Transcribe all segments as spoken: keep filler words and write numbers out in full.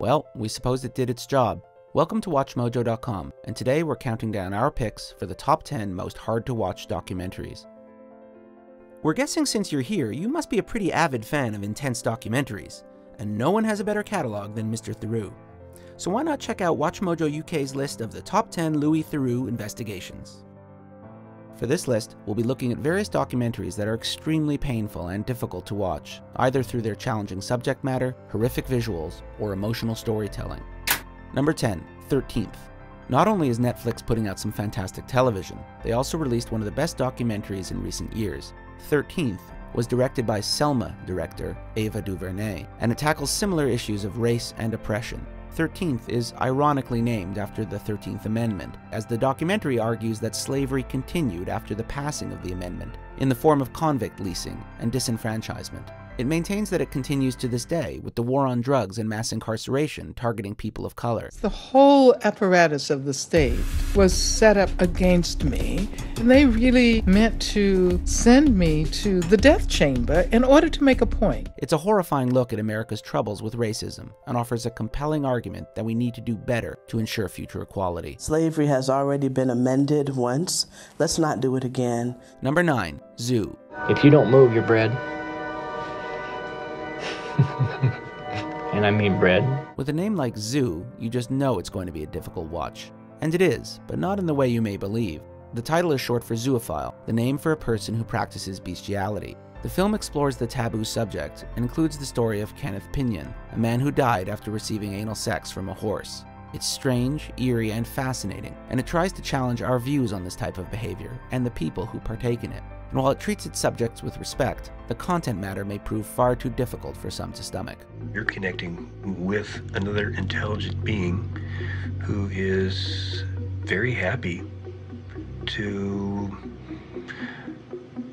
Well, we suppose it did its job. Welcome to Watch Mojo dot com, and today we're counting down our picks for the top ten most hard-to-watch documentaries. We're guessing since you're here, you must be a pretty avid fan of intense documentaries, and no one has a better catalog than Mister Theroux. So why not check out WatchMojo U K's list of the top ten Louis Theroux investigations. For this list, we'll be looking at various documentaries that are extremely painful and difficult to watch, either through their challenging subject matter, horrific visuals, or emotional storytelling. Number ten, thirteenth. Not only is Netflix putting out some fantastic television, they also released one of the best documentaries in recent years. thirteenth was directed by Selma director Ava DuVernay, and it tackles similar issues of race and oppression. thirteenth is ironically named after the thirteenth amendment, as the documentary argues that slavery continued after the passing of the amendment, in the form of convict leasing and disenfranchisement. It maintains that it continues to this day, with the war on drugs and mass incarceration targeting people of color. The whole apparatus of the state was set up against me, and they really meant to send me to the death chamber in order to make a point. It's a horrifying look at America's troubles with racism, and offers a compelling argument that we need to do better to ensure future equality. Slavery has already been amended once. Let's not do it again. Number nine. Zoo. If you don't move, you're bread. And I mean bread. With a name like Zoo, you just know it's going to be a difficult watch. And it is, but not in the way you may believe. The title is short for zoophile, the name for a person who practices bestiality. The film explores the taboo subject and includes the story of Kenneth Pinion, a man who died after receiving anal sex from a horse. It's strange, eerie, and fascinating, and it tries to challenge our views on this type of behavior and the people who partake in it. And while it treats its subjects with respect, the content matter may prove far too difficult for some to stomach. You're connecting with another intelligent being who is very happy to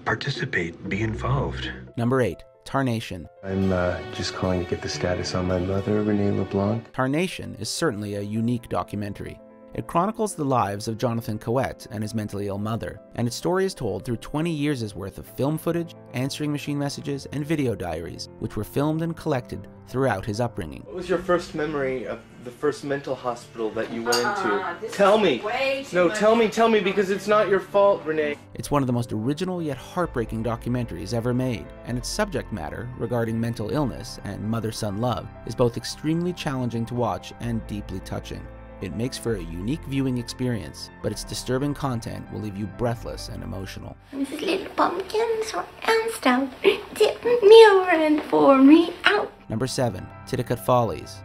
participate, be involved. Number eight. Tarnation. I'm uh, just calling to get the status on my mother, Renée LeBlanc. Tarnation is certainly a unique documentary. It chronicles the lives of Jonathan Coet and his mentally ill mother, and its story is told through twenty years' worth of film footage, answering machine messages, and video diaries, which were filmed and collected throughout his upbringing. What was your first memory of the first mental hospital that you went uh, into? Tell me! No, much. tell me, tell me, because it's not your fault, Renee. It's one of the most original yet heartbreaking documentaries ever made, and its subject matter, regarding mental illness and mother-son love, is both extremely challenging to watch and deeply touching. It makes for a unique viewing experience, but its disturbing content will leave you breathless and emotional. These little pumpkins were asked out, didn't meal run for me out. Number seven. Titicut Follies.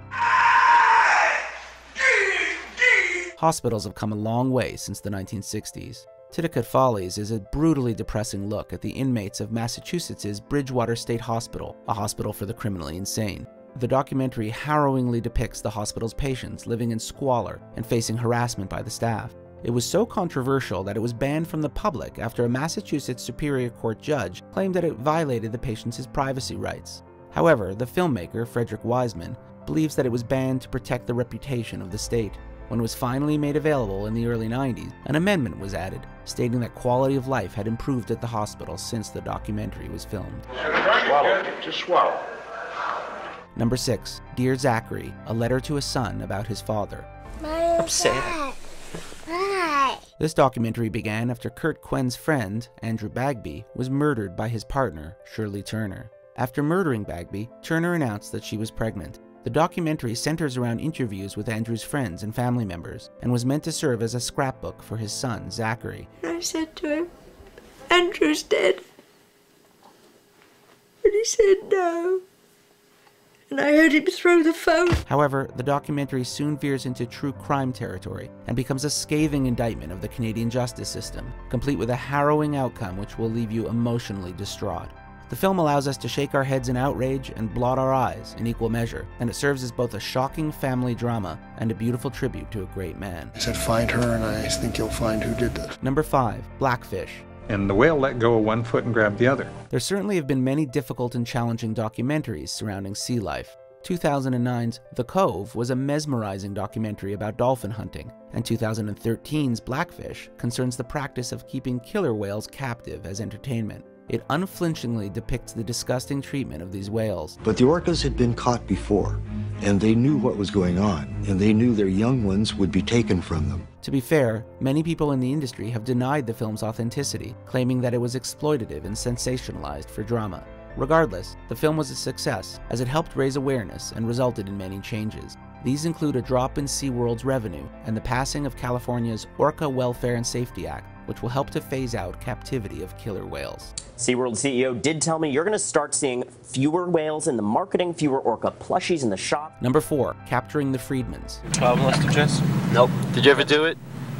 Hospitals have come a long way since the nineteen sixties. Titicut Follies is a brutally depressing look at the inmates of Massachusetts's Bridgewater State Hospital, a hospital for the criminally insane. The documentary harrowingly depicts the hospital's patients living in squalor and facing harassment by the staff. It was so controversial that it was banned from the public after a Massachusetts Superior Court judge claimed that it violated the patients' privacy rights. However, the filmmaker, Frederick Wiseman, believes that it was banned to protect the reputation of the state. When it was finally made available in the early nineties, an amendment was added, stating that quality of life had improved at the hospital since the documentary was filmed. Swallow. Just swallow. Number six. Dear Zachary, a letter to a son about his father. I'm sad. This documentary began after Kurt Quenn's friend, Andrew Bagby, was murdered by his partner, Shirley Turner. After murdering Bagby, Turner announced that she was pregnant. The documentary centers around interviews with Andrew's friends and family members, and was meant to serve as a scrapbook for his son, Zachary. I said to him, Andrew's dead. And he said no. And I heard him throw the phone. However, the documentary soon veers into true crime territory and becomes a scathing indictment of the Canadian justice system, complete with a harrowing outcome which will leave you emotionally distraught. The film allows us to shake our heads in outrage and blot our eyes in equal measure, and it serves as both a shocking family drama and a beautiful tribute to a great man. I said, find her, and I think you'll find who did this. Number five. Blackfish. And the whale let go of one foot and grabbed the other. There certainly have been many difficult and challenging documentaries surrounding sea life. two thousand nine's The Cove was a mesmerizing documentary about dolphin hunting, and two thousand thirteen's Blackfish concerns the practice of keeping killer whales captive as entertainment. It unflinchingly depicts the disgusting treatment of these whales. But the orcas had been caught before, and they knew what was going on, and they knew their young ones would be taken from them. To be fair, many people in the industry have denied the film's authenticity, claiming that it was exploitative and sensationalized for drama. Regardless, the film was a success, as it helped raise awareness and resulted in many changes. These include a drop in SeaWorld's revenue and the passing of California's Orca Welfare and Safety Act, which will help to phase out captivity of killer whales. SeaWorld C E O did tell me you're going to start seeing fewer whales in the marketing, fewer orca plushies in the shop. Number four, Capturing the Friedmans. twelve molester chess? Nope. Did you ever do it?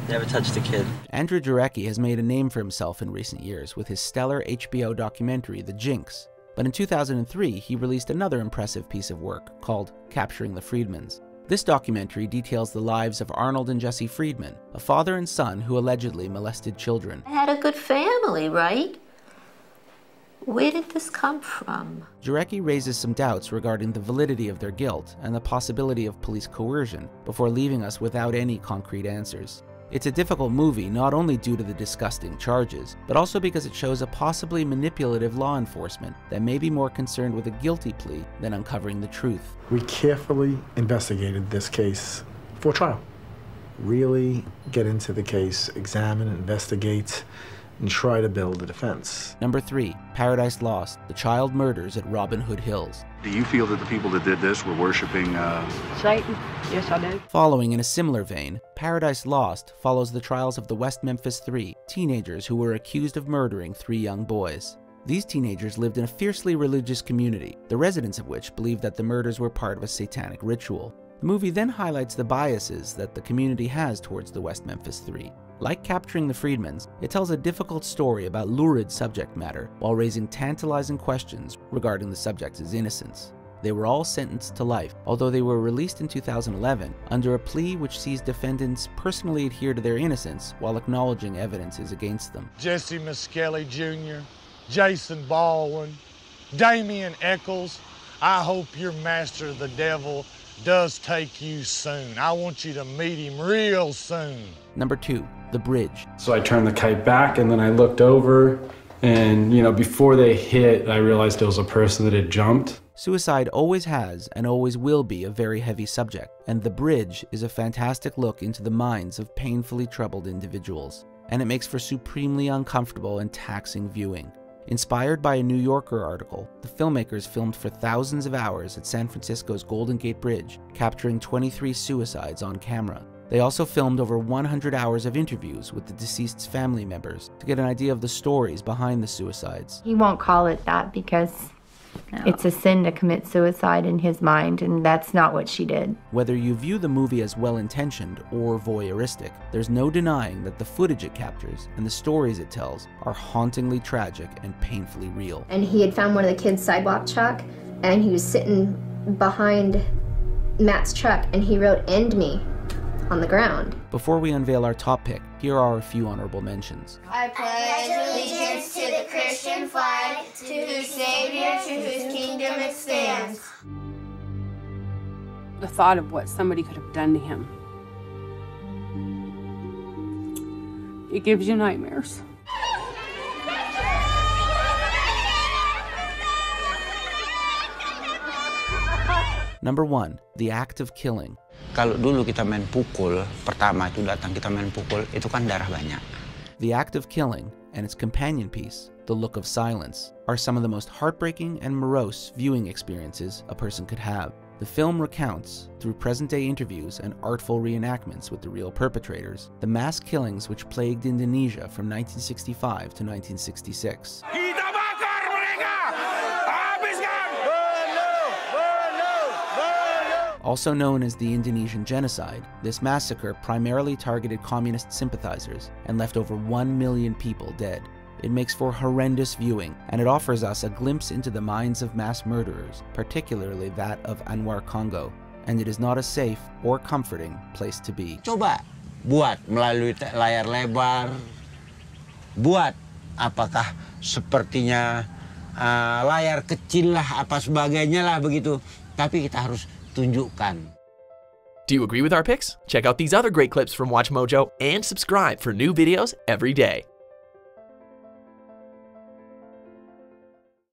Never touched a kid. Andrew Jarecki has made a name for himself in recent years with his stellar H B O documentary, The Jinx. But in two thousand three, he released another impressive piece of work called Capturing the Friedmans. This documentary details the lives of Arnold and Jesse Friedman, a father and son who allegedly molested children. I had a good family, right? Where did this come from? Jarecki raises some doubts regarding the validity of their guilt and the possibility of police coercion before leaving us without any concrete answers. It's a difficult movie not only due to the disgusting charges, but also because it shows a possibly manipulative law enforcement that may be more concerned with a guilty plea than uncovering the truth. We carefully investigated this case for trial. Really get into the case, examine, investigate, and try to build a defense. Number three, Paradise Lost, the child murders at Robin Hood Hills. Do you feel that the people that did this were worshiping uh... Satan? Yes, I do. Following in a similar vein, Paradise Lost follows the trials of the West Memphis Three, teenagers who were accused of murdering three young boys. These teenagers lived in a fiercely religious community, the residents of which believed that the murders were part of a satanic ritual. The movie then highlights the biases that the community has towards the West Memphis Three. Like Capturing the Friedmans, it tells a difficult story about lurid subject matter while raising tantalizing questions regarding the subject's innocence. They were all sentenced to life, although they were released in two thousand eleven under a plea which sees defendants personally adhere to their innocence while acknowledging evidences against them. Jesse Miskelley Junior, Jason Baldwin, Damien Echols, I hope your master, the devil, does take you soon. I want you to meet him real soon. Number two, The Bridge. So I turned the kite back and then I looked over and, you know, before they hit, I realized it was a person that had jumped. Suicide always has and always will be a very heavy subject, and The Bridge is a fantastic look into the minds of painfully troubled individuals, and it makes for supremely uncomfortable and taxing viewing. Inspired by a New Yorker article, the filmmakers filmed for thousands of hours at San Francisco's Golden Gate Bridge, capturing twenty-three suicides on camera. They also filmed over one hundred hours of interviews with the deceased's family members to get an idea of the stories behind the suicides. He won't call it that because no. It's a sin to commit suicide in his mind, and that's not what she did. Whether you view the movie as well-intentioned or voyeuristic, there's no denying that the footage it captures and the stories it tells are hauntingly tragic and painfully real. And he had found one of the kids' sidewalk chalk, and he was sitting behind Matt's truck, and he wrote, "End me," on the ground. Before we unveil our top pick, here are a few honorable mentions. I pledge allegiance to the Christian flag, to whose Savior, to whose kingdom it stands. The thought of what somebody could have done to him, it gives you nightmares. Number one, the act of killing. The act of killing and its companion piece, The Look of Silence, are some of the most heartbreaking and morose viewing experiences a person could have. The film recounts, through present-day interviews and artful reenactments with the real perpetrators, the mass killings which plagued Indonesia from nineteen sixty-five to nineteen sixty-six. Also known as the Indonesian genocide, this massacre primarily targeted communist sympathizers and left over one million people dead. It makes for horrendous viewing, and it offers us a glimpse into the minds of mass murderers, particularly that of Anwar Congo, and it is not a safe or comforting place to be. Coba buat melalui layar lebar, buat apakah sepertinya uh, layar kecil lah, apa sebagainya lah begitu, tapi kita harus tunjukkan. Do you agree with our picks? Check out these other great clips from WatchMojo and subscribe for new videos every day.